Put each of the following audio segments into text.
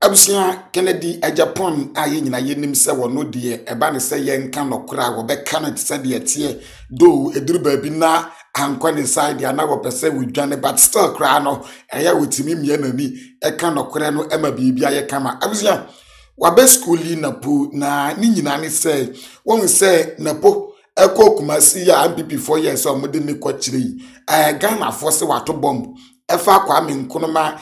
Abusia Kennedy Agyapong aye nyina yenim se wono de eba ne se ye nka nokora wo be kana se de tie do eduru ba bi na ankwa ne side ya na wo pese we dwane but still kra no eya wotimi mie nani e ka nokora no ema bibia ye kama abusia wa be school NAPO na ni nyina ne se won se NAPO eko kumasi ya MPP 4 years o mode ne kwachiri Ghana for se wato bomb Efa Kwame Nkrumah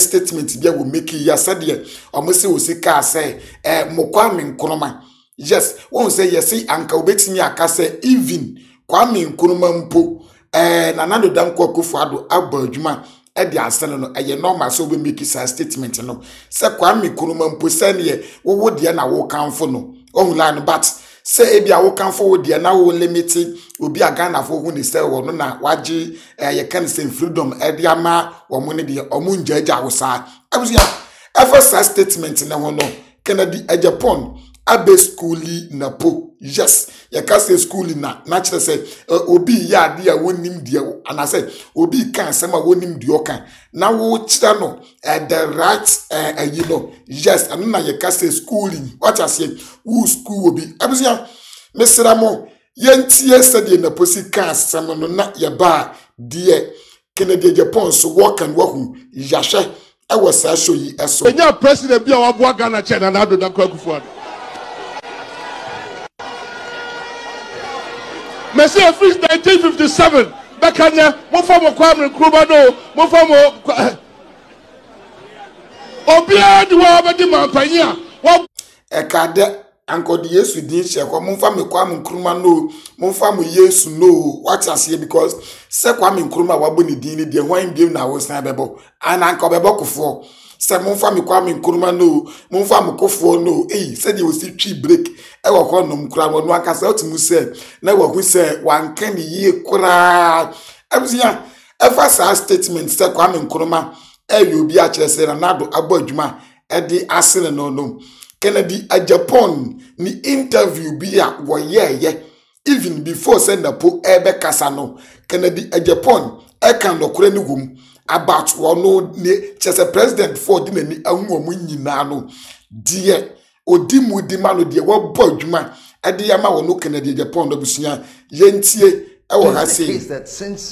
statement bia we make ya said omosi osika say Kwame Nkrumah yes won say yes anka obetimi aka say even Kwame Nkrumah mpo Nana Jide Opoku Akufo-Addo abadwuma e di asene no eye normal so we make say statement no say Kwame Nkrumah mpo say ne wo wodie na wo kanfo no online but say e bia wo kanfo wo de na wo limit obi agana fo hu ni say wo no na waji ye kan say freedom e de ama wo mo ne de omo njaja wosa abusia first statement na ho no Kennedy Agyapong abe school NAPO yes ye kan say school na chere say obi ya de a wonim de ana say obi kan say ma wonim de o kan na wo chere no the right you know yes and na ye kan say school what I say who school obi abusia mesramo yentie said in the posi can samano na yaba die Kennedy Agyapong so walk and walk yashe I was show you eso enya president bi awabua Ghana che na do da kwakufuado Messi of 1957 bakanya mo famo Kwame Nkrumah do mo famo obia di wa ba di mampanya e ka de anko de Yesu din che ko mo famo Kwame Nkrumah no mo famo Yesu no what I say because se Kwame Nkrumah wa bo ni din ni de hwan bi na wo san bebo an anko bebo kofo se mo famo Kwame Nkrumah no mo famo kofo no se de o si twi break e wo ko no mkura mo no aka se otimu se na wo hu se wan kan yi kura abusia e fa sa statement se Kwame Nkrumah e yo bi a kire se na nado abo adwuma e de asene no no Kennedy Agyapong ni interview bia wo yeye even before send NAPO ebe kasa no Kennedy Agyapong e kan dokure ni gum about wo no ne chese president for di nani ahun mu nyina no de odi mu di ma no de wo bo adwuma e de ma wo no Kennedy Agyapong do busia yentie e wo ha say that since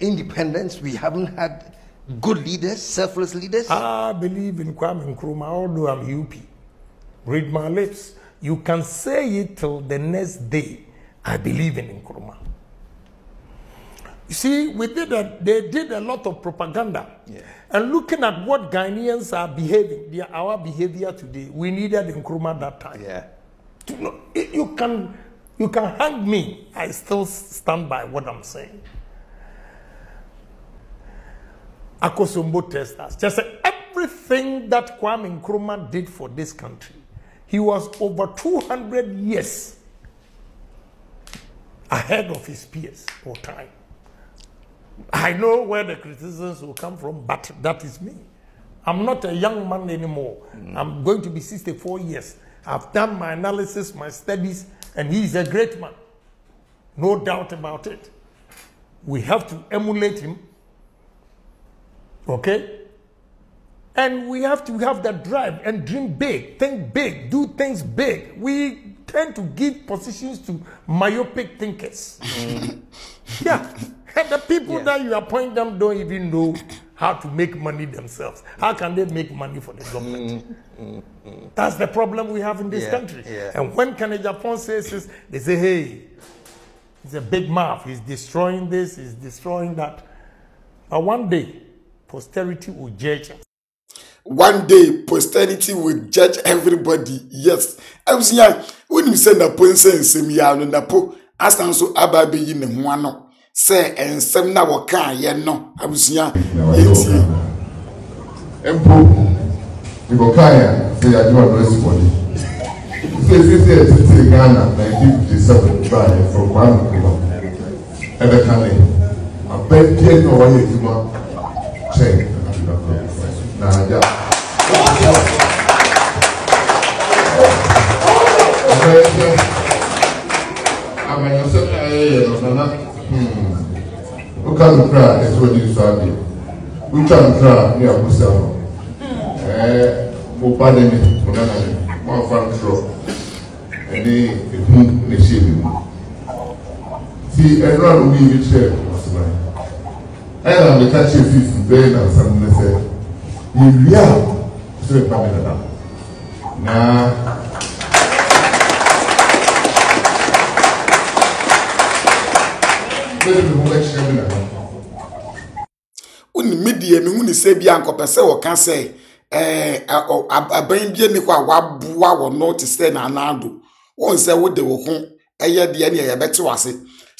independence we haven't had good leaders, selfless leaders. I believe in Kwame Nkrumah, although I'm UP. Read my lips. You can say it till the next day. I believe in Nkrumah. You see, they did a lot of propaganda. Yeah. And looking at what Ghanaians are behaving, our behavior today, we needed Nkrumah that time. Yeah. You can hang me. I still stand by what I'm saying. Akosombo tells us just everything that Kwame Nkrumah did for this country. He was over 200 years ahead of his peers for time. I know where the criticisms will come from, but that is me. I'm not a young man anymore. I'm going to be 64 years. I've done my analysis, my studies, and he is a great man. No doubt about it. We have to emulate him. Okay? And we have to have that drive and dream big, think big, do things big. We tend to give positions to myopic thinkers. Yeah. And the people that you appoint them don't even know how to make money themselves. How can they make money for the government? That's the problem we have in this country. Yeah. And when Kennedy Agyapong says this, they say, hey, it's a big mouth. He's destroying this, he's destroying that. But one day, posterity will judge us. One day, posterity will judge everybody. Yes. I was young. When you send a point saying, Semia, and the po, as I'm so ababy in the one, say, and some now a car, yeah, no. I was young. Empo, you go kaya, say, I do a dress for you. This is Ghana, 1957 trial from Kwame and the Kane. I bet you know what you want. We can't cry, that's what you said. We can't cry, we are Muslim.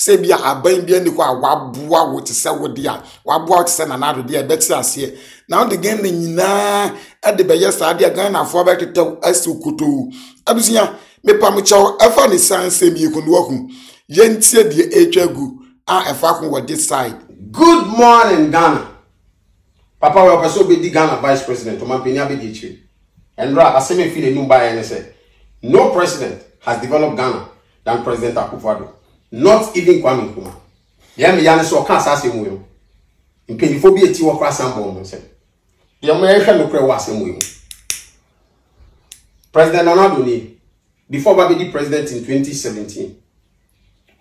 Sebia aban bia ni kwa waboa wo te se wo dia waboa te se na na do dia beti ase na de gan na nyina e de be yesa ade gan na fo be tetew asokoto abusunya me pam chaw afa ni sanse mi kunu waku ye ntie de etwagu a afa ko we decide. Good morning Ghana. Papa we paso be di Ghana vice president o mampenya be di chi enra aseme fi le numba ene se no president has developed Ghana than President Akufo-Addo. Not even Kwame Nkrumah. Yeah, me yana so can't say we. In peniphobia ti wo kra sambo mo se. Yeah, me hwe me kra wa sambo. President Nana Jide before Baby president in 2017.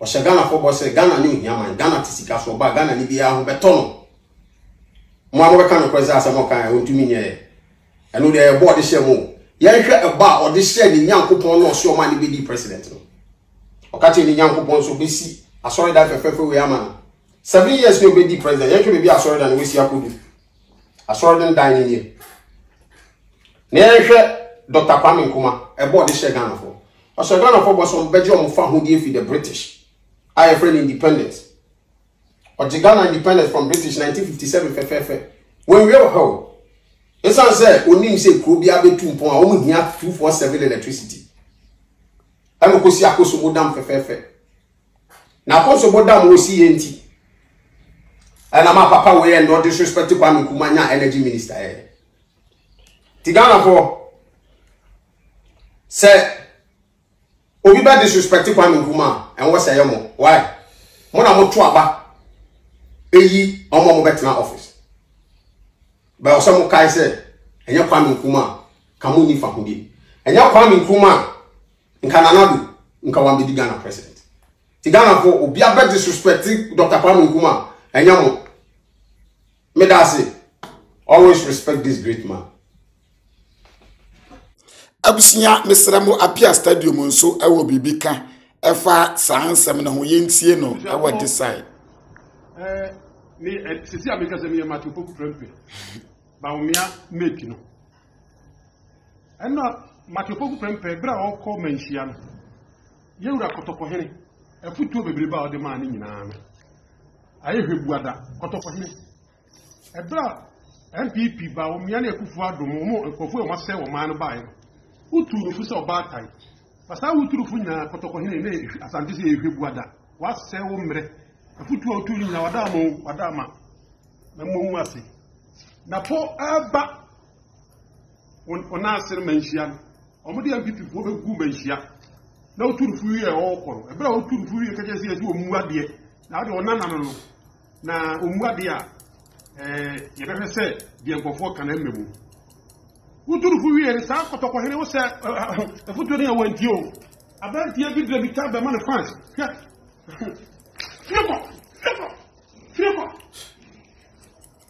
O Ghana for boss Ghana ni hiaman Ghana tisika so ba Ghana ni bia ho beto no. Mo amo be kan ko za asamo kan ontumi nye. Eno de board de share mo. Yeah, hwe e ba o de share ni Nyankopon no so ma ni Baby president no. Okati ni Nyankopon so besi asori da fefefe we ama 7 years we be president yanke be asori da we si akodu asori den dan ni ehwe Dr. Kwame Nkrumah e board de Ghana for asori Ghana for bosom Belgium fa ho die fi the British I friend independence or the Ghana independence from British 1957 fefefe when we were how esan say onim say kro bia be tumpon a omu hia 247 electricity. I'm going to see Akosombo dam fefe. Now Akosombo dam we see enti. And my papa we end not disrespect to Kwame Nkrumah energy minister eh. Tigana for say obi ba disrespect to Kwame Nkrumah and what say mo why? Mo na mo tru aba. Eyi omo mo betina office. But also mo kai say enya Kwame Nkrumah kamuni fakudi. Enya Kwame Nkrumah Nkananadu, Nkawambi di Ghana president. Ti Ghana for obiabe disrespecting Dr. Kwame Nkrumah, enyamo. Me da say, always respect this great man. Abusinya mesramo apia stadium nso ewo bibika efa sansem na ho yentie no ewo decide. Me sisi ameka se me Matthew Opoku Prempeh. Ba umia make no. And not Matthew Opoku Prempeh bra o ko manhia no ye wura kotoko hene afutuo bebreba o de ma ne nyina no aye hwebuada kotoko hene ebra MPP ba o mia na Akufo-Addo mo ekofu e wase wo ma no ba ye uturu fu se oba tai pasa uturu fu nyina kotoko hene ne asante se hwebuada wase wo mre afutuo uturu nyina wada mo wada ma na mo ase na po aba ona asir manhia no omudia mpipi bo be gu manhia na oturufu ye okoro ebra oturufu ye kaje sie omuade na ade onana no na omuade a ye be se die gofo kana memu oturufu ye ni sa kotoko hene wo se efutu ni awanti o abanti e bidre bika be man France ka fremo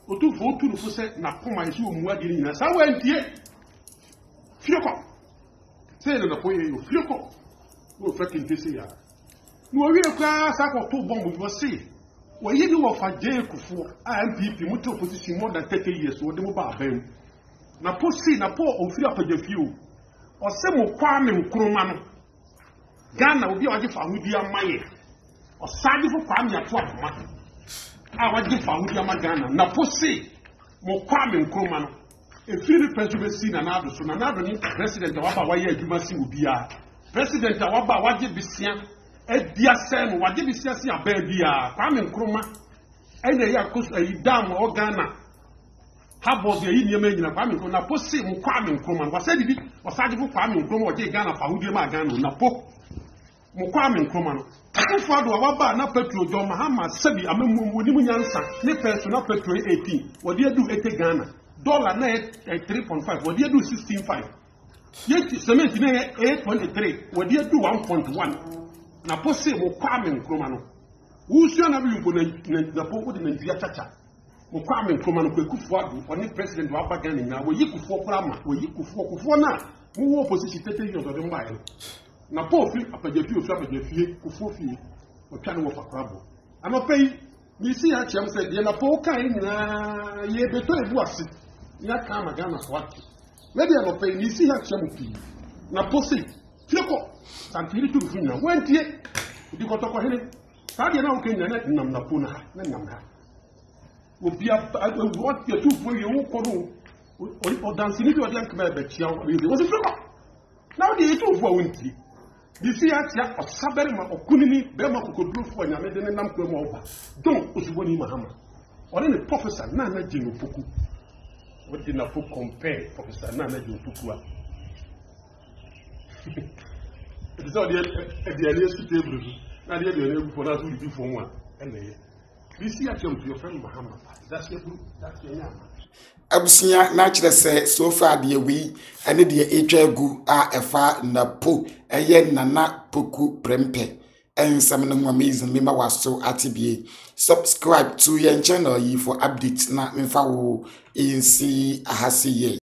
oturufu se na koma isi omuade ni na sa wanti e fremo c'est le point où il faut qu'on nous fasse une décision. Nous avons eu quoi ça qu'on trouve bon pour aussi. Voyez nous on fait des coups à MPP monter opposition moins d'un TTI sur on demande pas rien. Na pas si na pas offrir à des filles. On sait mon Kwame Nkrumah. Ghana obi waje fa hudi amaye. On sadi fo Kwame Atta Boa. Ah waje fa hudi amaye Ghana na pas si mon Kwame Nkrumah. A few presidents seen another, so another president of Hawaii, you must see Ubia. President of Abba, what did we see? At the assembly, what did we see? A baby, Kwame Nkrumah, and they are close to Dam or Ghana. How was the Indian making a Kwame Nkrumah? Posse, Kwame Nkrumah, was said it was said for Kwame Nkrumah, they Ghana for Udima Ghana, Napo, Kwame Nkrumah. I found Wabba, not Petro, John Mahama, Sebi, Amu, Nimunyansa, Nepes, not Petro 18, what do you do at Ghana? dollar na 3.5, what do you do 16.5? Yet cement na 8.3, what do you do 1.1? Na posse wo Kwame Nkrumah no. Wo sio na bi go na poku de Nigeria chacha. Wo Kwame Nkrumah no ko Akufo-Addo, oni president wa Abagan ni na wo Akufo krama, wo Akufo na wo opposition tete yo do mba e. Na pofi apajetu ofi apajefie Akufo-Addo o tanu wo fakrabo. Ama pay you see, actually, I'm saying, you're not paying. You're better than what you are. Come again, as what? Maybe I'm not paying. You see, actually, I'm posting. Look, something you do for me. When you go to Korea, how do you know when you're not in Namapuna? Namapuna. We be what you do for you. Or dancing. You do a dance. Maybe you are. What's it for? Now they do for winter. This year, a Saberma or Kunini, Bema could do for an American number over. Don't Uswani Mahama. Or any Professor Nana Jide Opoku. What did Napo compare Professor Nana Jide Opoku? It is all the alias to table. Now the other for us will do for one. And this year, come to your friend Mahama. That's your group, that's your Yama. Abusinya naturally say so far the we and the HLG are far NAPO and yet Nana Opoku Prempeh and some amazing member was so atb. Subscribe to your channel for updates na mfa wo in see ahasiye.